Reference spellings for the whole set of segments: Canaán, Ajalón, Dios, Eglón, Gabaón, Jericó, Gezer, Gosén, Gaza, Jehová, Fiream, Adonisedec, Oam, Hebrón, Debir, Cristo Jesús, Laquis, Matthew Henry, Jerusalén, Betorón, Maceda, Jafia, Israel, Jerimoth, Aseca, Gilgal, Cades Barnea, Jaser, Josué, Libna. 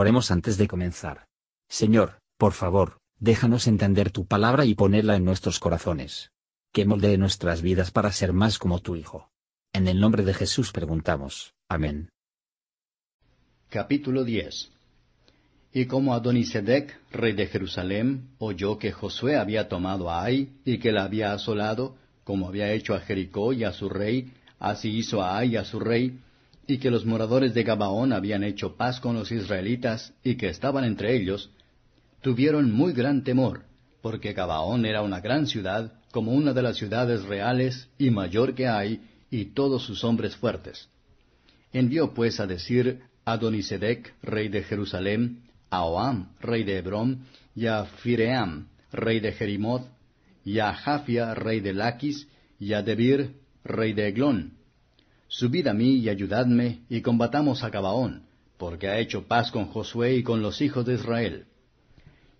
Oremos antes de comenzar. Señor, por favor, déjanos entender tu palabra y ponerla en nuestros corazones. Que moldee nuestras vidas para ser más como tu Hijo. En el nombre de Jesús preguntamos. Amén. Capítulo 10. Y como Adonisedec, rey de Jerusalén, oyó que Josué había tomado a Ai y que la había asolado, como había hecho a Jericó y a su rey, así hizo a Ai y a su rey, y que los moradores de Gabaón habían hecho paz con los israelitas y que estaban entre ellos, tuvieron muy gran temor, porque Gabaón era una gran ciudad, como una de las ciudades reales y mayor que Ai, y todos sus hombres fuertes. Envió pues a decir Adonisedec, rey de Jerusalén, a Oam, rey de Hebrón, y a Fiream, rey de Jerimoth, y a Jafia, rey de Laquis, y a Debir, rey de Eglón. Subid a mí y ayudadme, y combatamos a Gabaón, porque ha hecho paz con Josué y con los hijos de Israel.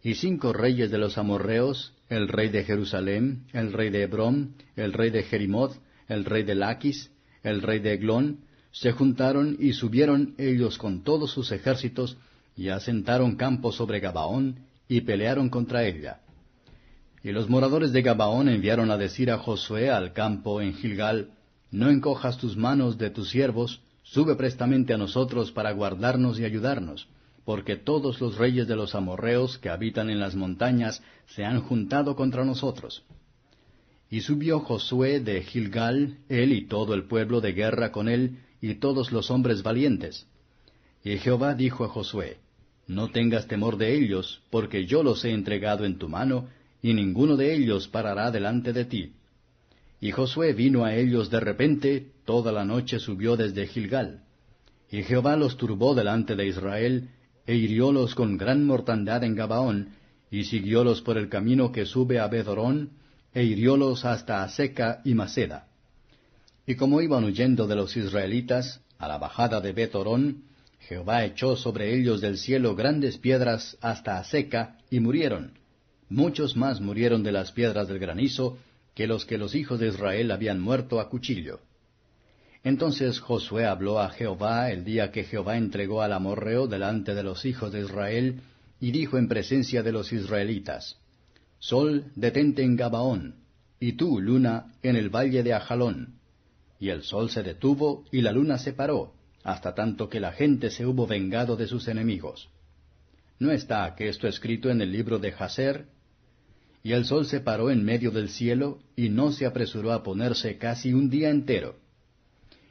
Y 5 reyes de los amorreos, el rey de Jerusalén, el rey de Hebrón, el rey de Jerimoth, el rey de Laquis, el rey de Eglón, se juntaron y subieron ellos con todos sus ejércitos, y asentaron campo sobre Gabaón, y pelearon contra ella. Y los moradores de Gabaón enviaron a decir a Josué al campo en Gilgal, «No encojas tus manos de tus siervos, sube prestamente a nosotros para guardarnos y ayudarnos, porque todos los reyes de los amorreos que habitan en las montañas se han juntado contra nosotros». Y subió Josué de Gilgal, él y todo el pueblo de guerra con él, y todos los hombres valientes. Y Jehová dijo a Josué, «No tengas temor de ellos, porque yo los he entregado en tu mano, y ninguno de ellos parará delante de ti». Y Josué vino a ellos de repente, toda la noche subió desde Gilgal. Y Jehová los turbó delante de Israel, e hiriólos con gran mortandad en Gabaón, y siguiólos por el camino que sube a Betorón, e hiriólos hasta Aseca y Maceda. Y como iban huyendo de los israelitas, a la bajada de Betorón, Jehová echó sobre ellos del cielo grandes piedras hasta Aseca, y murieron. Muchos más murieron de las piedras del granizo, que los hijos de Israel habían muerto a cuchillo. Entonces Josué habló a Jehová el día que Jehová entregó al amorreo delante de los hijos de Israel, y dijo en presencia de los israelitas, «Sol, detente en Gabaón, y tú, luna, en el valle de Ajalón». Y el sol se detuvo, y la luna se paró, hasta tanto que la gente se hubo vengado de sus enemigos. ¿No está aquesto escrito en el libro de Jaser? Y el sol se paró en medio del cielo, y no se apresuró a ponerse casi un día entero.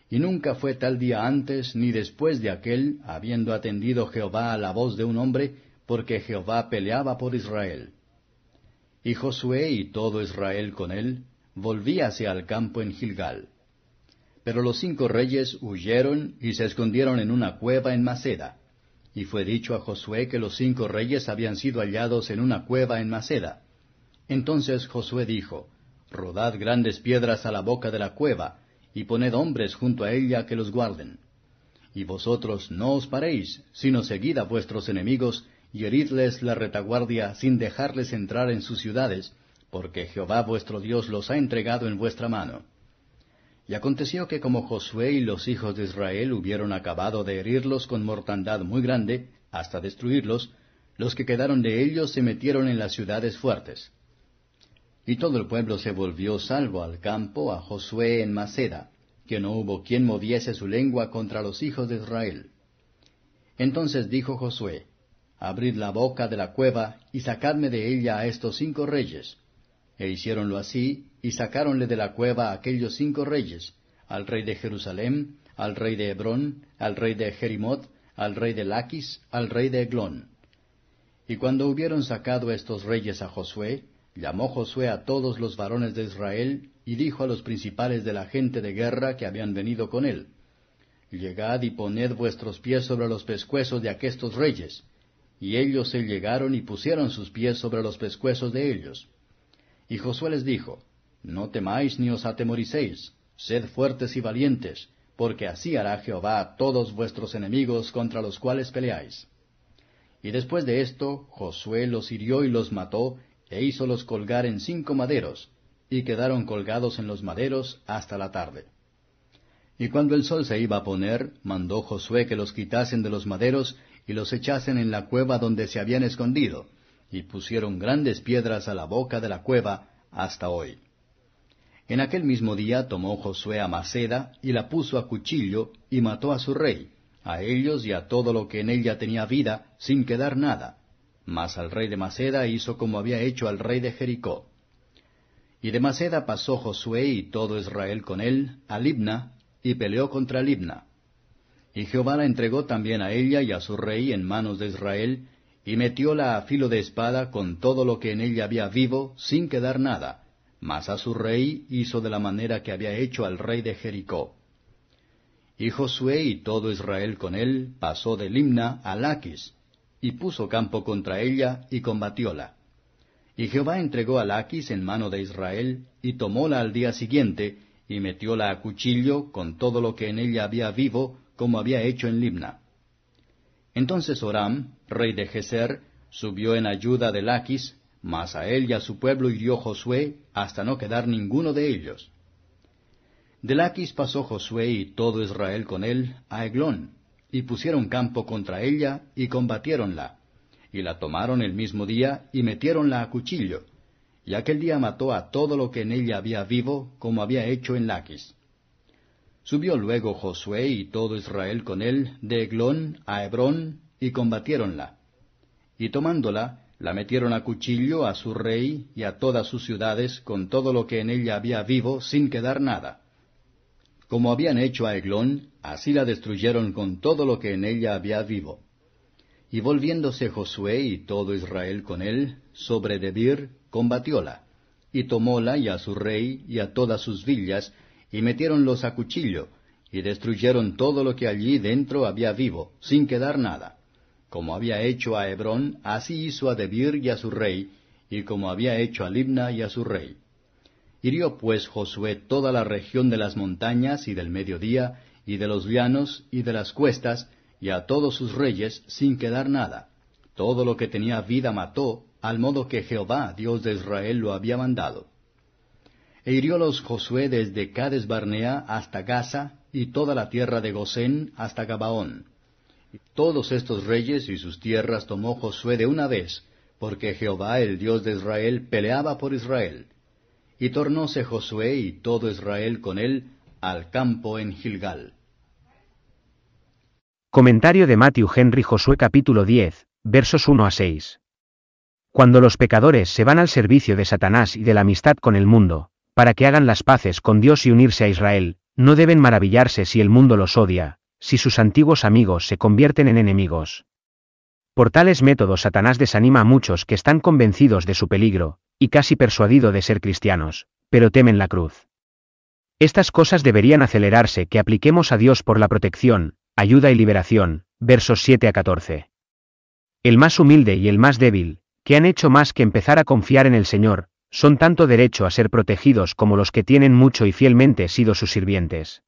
Y nunca fue tal día antes, ni después de aquel, habiendo atendido Jehová a la voz de un hombre, porque Jehová peleaba por Israel. Y Josué y todo Israel con él, volvíase al campo en Gilgal. Pero los 5 reyes huyeron, y se escondieron en una cueva en Maceda. Y fue dicho a Josué que los 5 reyes habían sido hallados en una cueva en Maceda. Entonces Josué dijo, «Rodad grandes piedras a la boca de la cueva, y poned hombres junto a ella que los guarden. Y vosotros no os paréis, sino seguid a vuestros enemigos, y heridles la retaguardia sin dejarles entrar en sus ciudades, porque Jehová vuestro Dios los ha entregado en vuestra mano». Y aconteció que como Josué y los hijos de Israel hubieron acabado de herirlos con mortandad muy grande, hasta destruirlos, los que quedaron de ellos se metieron en las ciudades fuertes. Y todo el pueblo se volvió salvo al campo a Josué en Maceda, que no hubo quien moviese su lengua contra los hijos de Israel. Entonces dijo Josué, «Abrid la boca de la cueva, y sacadme de ella a estos 5 reyes». E hiciéronlo así, y sacáronle de la cueva a aquellos 5 reyes, al rey de Jerusalén, al rey de Hebrón, al rey de Jerimoth, al rey de Laquis, al rey de Eglón. Y cuando hubieron sacado estos reyes a Josué, llamó Josué a todos los varones de Israel, y dijo a los principales de la gente de guerra que habían venido con él, «Llegad y poned vuestros pies sobre los pescuezos de aquestos reyes». Y ellos se llegaron y pusieron sus pies sobre los pescuezos de ellos. Y Josué les dijo, «No temáis ni os atemoricéis, sed fuertes y valientes, porque así hará Jehová a todos vuestros enemigos contra los cuales peleáis». Y después de esto, Josué los hirió y los mató, e hízolos colgar en 5 maderos, y quedaron colgados en los maderos hasta la tarde. Y cuando el sol se iba a poner, mandó Josué que los quitasen de los maderos, y los echasen en la cueva donde se habían escondido, y pusieron grandes piedras a la boca de la cueva hasta hoy. En aquel mismo día tomó Josué a Maceda, y la puso a cuchillo, y mató a su rey, a ellos y a todo lo que en ella tenía vida, sin quedar nada. Mas al rey de Maceda hizo como había hecho al rey de Jericó. Y de Maceda pasó Josué y todo Israel con él a Libna, y peleó contra Libna. Y Jehová la entregó también a ella y a su rey en manos de Israel, y metióla a filo de espada con todo lo que en ella había vivo, sin quedar nada, mas a su rey hizo de la manera que había hecho al rey de Jericó. Y Josué y todo Israel con él pasó de Libna a Laquis, y puso campo contra ella, y combatióla. Y Jehová entregó a Laquis en mano de Israel, y tomóla al día siguiente, y metióla a cuchillo con todo lo que en ella había vivo, como había hecho en Libna. Entonces Oram, rey de Gezer, subió en ayuda de Laquis, mas a él y a su pueblo hirió Josué, hasta no quedar ninguno de ellos. De Laquis pasó Josué y todo Israel con él a Eglón, y pusieron campo contra ella, y combatiéronla, y la tomaron el mismo día, y metiéronla a cuchillo, y aquel día mató a todo lo que en ella había vivo, como había hecho en Laquis. Subió luego Josué y todo Israel con él de Eglón a Hebrón, y combatiéronla. Y tomándola, la metieron a cuchillo a su rey y a todas sus ciudades, con todo lo que en ella había vivo, sin quedar nada. Como habían hecho a Eglón, así la destruyeron con todo lo que en ella había vivo. Y volviéndose Josué y todo Israel con él, sobre Debir, combatióla, y tomóla y a su rey y a todas sus villas, y metiéronlos a cuchillo, y destruyeron todo lo que allí dentro había vivo, sin quedar nada. Como había hecho a Hebrón, así hizo a Debir y a su rey, y como había hecho a Libna y a su rey. Hirió pues Josué toda la región de las montañas y del mediodía, y de los llanos y de las cuestas, y a todos sus reyes, sin quedar nada. Todo lo que tenía vida mató, al modo que Jehová, Dios de Israel, lo había mandado. E hiriólos Josué desde Cades Barnea hasta Gaza, y toda la tierra de Gosén hasta Gabaón. Todos estos reyes y sus tierras tomó Josué de una vez, porque Jehová, el Dios de Israel, peleaba por Israel. Y tornóse Josué y todo Israel con él al campo en Gilgal. Comentario de Matthew Henry. Josué capítulo 10, versos 1 a 6. Cuando los pecadores se van al servicio de Satanás y de la amistad con el mundo, para que hagan las paces con Dios y unirse a Israel, no deben maravillarse si el mundo los odia, si sus antiguos amigos se convierten en enemigos. Por tales métodos Satanás desanima a muchos que están convencidos de su peligro, y casi persuadido de ser cristianos, pero temen la cruz. Estas cosas deberían acelerarse que apliquemos a Dios por la protección, ayuda y liberación, versos 7 a 14. El más humilde y el más débil, que han hecho más que empezar a confiar en el Señor, son tanto derecho a ser protegidos como los que tienen mucho y fielmente sido sus sirvientes.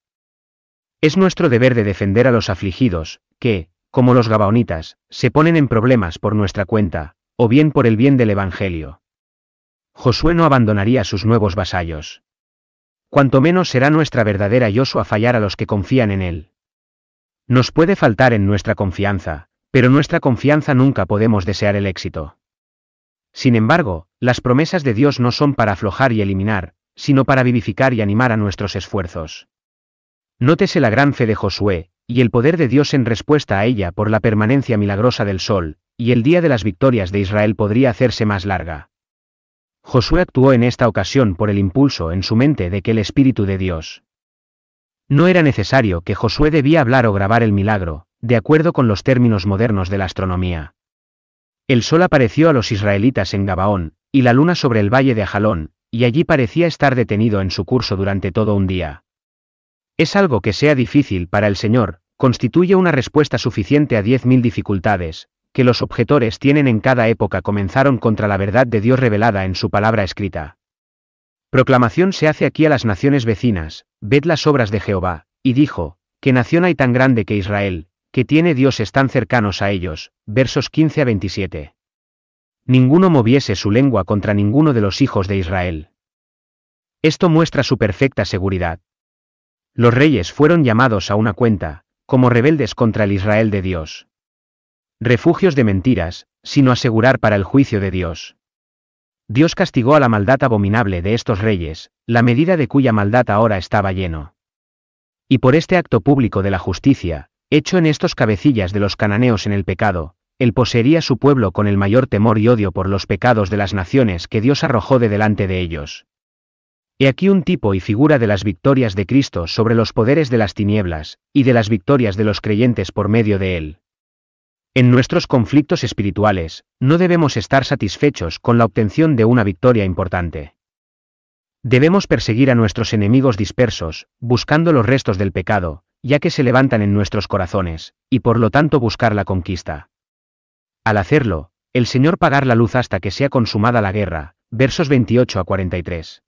Es nuestro deber de defender a los afligidos, que, como los gabaonitas, se ponen en problemas por nuestra cuenta, o bien por el bien del Evangelio. Josué no abandonaría a sus nuevos vasallos. Cuanto menos será nuestra verdadera ayuda fallar a los que confían en él. Nos puede faltar en nuestra confianza, pero nuestra confianza nunca podemos desear el éxito. Sin embargo, las promesas de Dios no son para aflojar y eliminar, sino para vivificar y animar a nuestros esfuerzos. Nótese la gran fe de Josué, y el poder de Dios en respuesta a ella por la permanencia milagrosa del sol, y el día de las victorias de Israel podría hacerse más larga. Josué actuó en esta ocasión por el impulso en su mente de que el Espíritu de Dios. No era necesario que Josué debía hablar o grabar el milagro, de acuerdo con los términos modernos de la astronomía. El sol apareció a los israelitas en Gabaón, y la luna sobre el valle de Ajalón, y allí parecía estar detenido en su curso durante todo un día. Es algo que sea difícil para el Señor, constituye una respuesta suficiente a 10.000 dificultades, que los objetores tienen en cada época comenzaron contra la verdad de Dios revelada en su palabra escrita. Proclamación se hace aquí a las naciones vecinas, ved las obras de Jehová, y dijo, ¿qué nación hay tan grande que Israel, que tiene dioses tan cercanos a ellos? Versos 15 a 27. Ninguno moviese su lengua contra ninguno de los hijos de Israel. Esto muestra su perfecta seguridad. Los reyes fueron llamados a una cuenta, como rebeldes contra el Israel de Dios. refugios de mentiras, sino asegurar para el juicio de Dios. Dios castigó a la maldad abominable de estos reyes, la medida de cuya maldad ahora estaba lleno. Y por este acto público de la justicia, hecho en estos cabecillas de los cananeos en el pecado, él poseería su pueblo con el mayor temor y odio por los pecados de las naciones que Dios arrojó de delante de ellos. He aquí un tipo y figura de las victorias de Cristo sobre los poderes de las tinieblas, y de las victorias de los creyentes por medio de él. En nuestros conflictos espirituales, no debemos estar satisfechos con la obtención de una victoria importante. Debemos perseguir a nuestros enemigos dispersos, buscando los restos del pecado, ya que se levantan en nuestros corazones, y por lo tanto buscar la conquista. Al hacerlo, el Señor pagará la luz hasta que sea consumada la guerra, versos 28 a 43.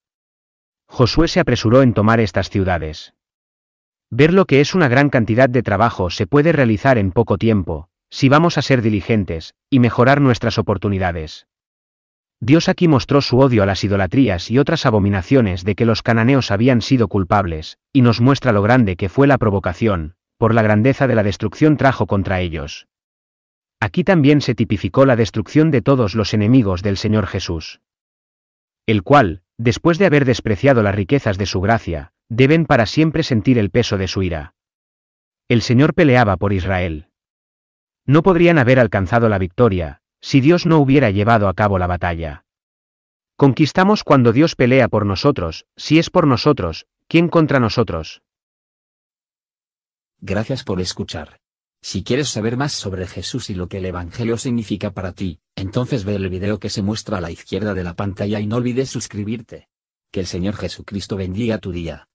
Josué se apresuró en tomar estas ciudades. Ver lo que es una gran cantidad de trabajo se puede realizar en poco tiempo, si vamos a ser diligentes, y mejorar nuestras oportunidades. Dios aquí mostró su odio a las idolatrías y otras abominaciones de que los cananeos habían sido culpables, y nos muestra lo grande que fue la provocación, por la grandeza de la destrucción trajo contra ellos. Aquí también se tipificó la destrucción de todos los enemigos del Señor Jesús, el cual, después de haber despreciado las riquezas de su gracia, deben para siempre sentir el peso de su ira. El Señor peleaba por Israel. No podrían haber alcanzado la victoria, si Dios no hubiera llevado a cabo la batalla. Conquistamos cuando Dios pelea por nosotros, si es por nosotros, ¿quién contra nosotros? Gracias por escuchar. Si quieres saber más sobre Jesús y lo que el Evangelio significa para ti, entonces ve el video que se muestra a la izquierda de la pantalla y no olvides suscribirte. Que el Señor Jesucristo bendiga tu día.